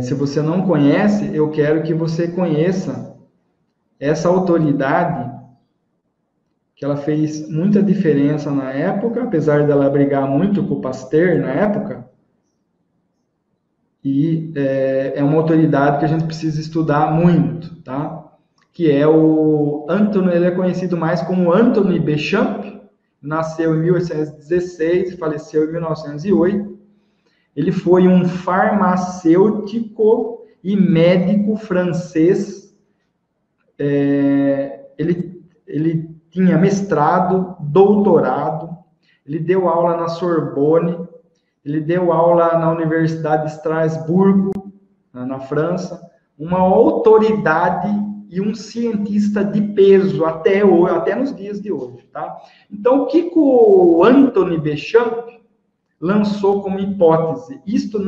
se você não conhece, eu quero que você conheça essa autoridade, que ela fez muita diferença na época, apesar dela brigar muito com o Pasteur na época, e é uma autoridade que a gente precisa estudar muito, tá? Que é o Antoine, ele é conhecido mais como Antoine Béchamp, nasceu em 1816 e faleceu em 1908. Ele foi um farmacêutico e médico francês. Ele tinha mestrado, doutorado, ele deu aula na Sorbonne, ele deu aula na Universidade de Estrasburgo, na França, uma autoridade e um cientista de peso até hoje, até nos dias de hoje, tá? Então, o que o Antoine Béchamp lançou como hipótese? Isto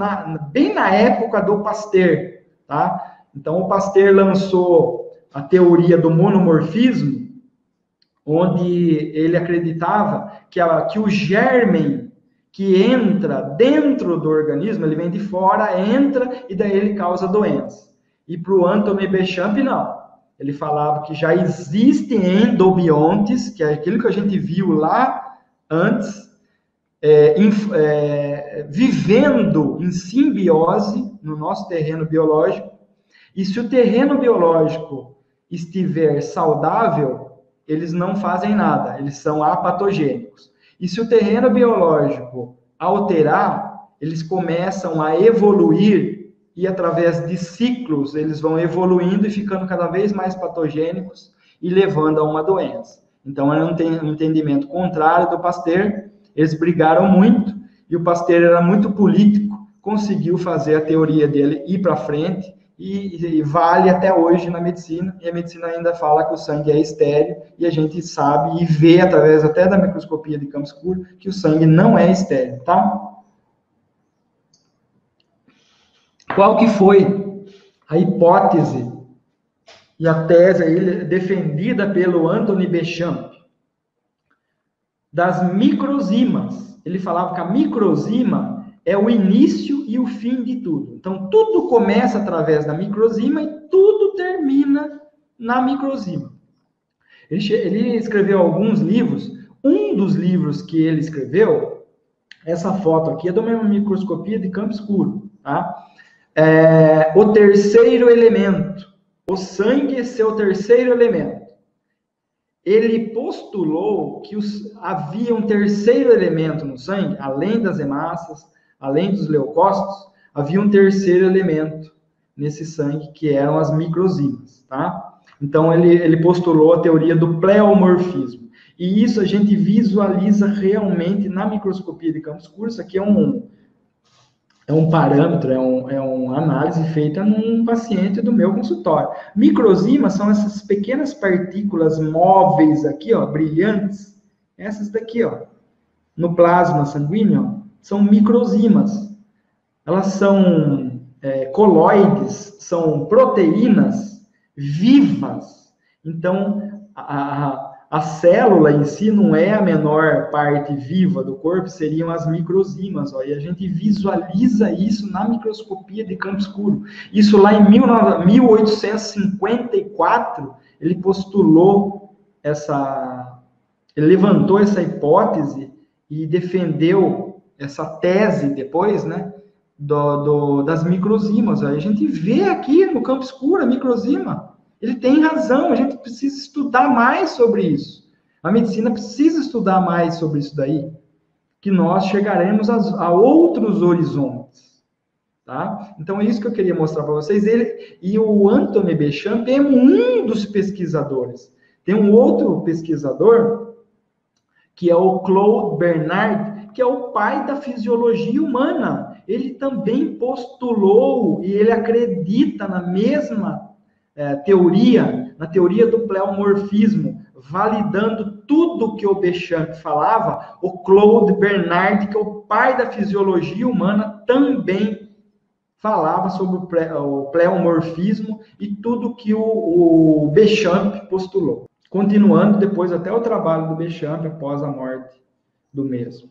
bem na época do Pasteur, tá? Então, o Pasteur lançou a teoria do monomorfismo, onde ele acreditava que o germe que entra dentro do organismo, ele vem de fora, entra e daí ele causa doença. E para o Antoine Béchamp, não. Ele falava que já existem endobiontes, que é aquilo que a gente viu lá antes, vivendo em simbiose no nosso terreno biológico. E se o terreno biológico estiver saudável, eles não fazem nada, eles são apatogênicos. E se o terreno biológico alterar, eles começam a evoluir, e através de ciclos, eles vão evoluindo e ficando cada vez mais patogênicos e levando a uma doença. Então, é um entendimento contrário do Pasteur, eles brigaram muito, e o Pasteur era muito político, conseguiu fazer a teoria dele ir para frente, e vale até hoje na medicina, e a medicina ainda fala que o sangue é estéril, e a gente sabe e vê, através até da microscopia de campo escuro, que o sangue não é estéril, tá? Qual que foi a hipótese e a tese defendida pelo Antoine Béchamp? Das microzimas. Ele falava que a microzima é o início e o fim de tudo. Então, tudo começa através da microzima e tudo termina na microzima. Ele escreveu alguns livros. Um dos livros que ele escreveu, essa foto aqui, é de uma microscopia de campo escuro, tá? O terceiro elemento, o sangue é seu terceiro elemento. Ele postulou que havia um terceiro elemento no sangue, além das hemácias, além dos leucócitos, havia um terceiro elemento nesse sangue, que eram as microzimas, tá? Então, ele postulou a teoria do pleomorfismo. E isso a gente visualiza realmente na microscopia de campo escuro. Isso aqui é um parâmetro, é uma análise feita num paciente do meu consultório. Microzimas são essas pequenas partículas móveis aqui, ó, brilhantes. Essas daqui, ó, no plasma sanguíneo, ó, são microzimas. Elas são coloides, são proteínas vivas. Então, a célula em si não é a menor parte viva do corpo, seriam as microzimas, ó, e a gente visualiza isso na microscopia de campo escuro. Isso lá em 1854, ele postulou ele levantou essa hipótese e defendeu essa tese depois, né, das microzimas. Ó. A gente vê aqui no campo escuro a microzima. Ele tem razão, a gente precisa estudar mais sobre isso. A medicina precisa estudar mais sobre isso daí, que nós chegaremos a outros horizontes, tá? Então, é isso que eu queria mostrar para vocês. E o Antoine Béchamp é um dos pesquisadores. Tem um outro pesquisador, que é o Claude Bernard, que é o pai da fisiologia humana. Ele também postulou e ele acredita na mesma na teoria do pleomorfismo, validando tudo que o Béchamp falava. O Claude Bernard, que é o pai da fisiologia humana, também falava sobre o pleomorfismo e tudo que o Béchamp postulou. Continuando depois até o trabalho do Béchamp após a morte do mesmo.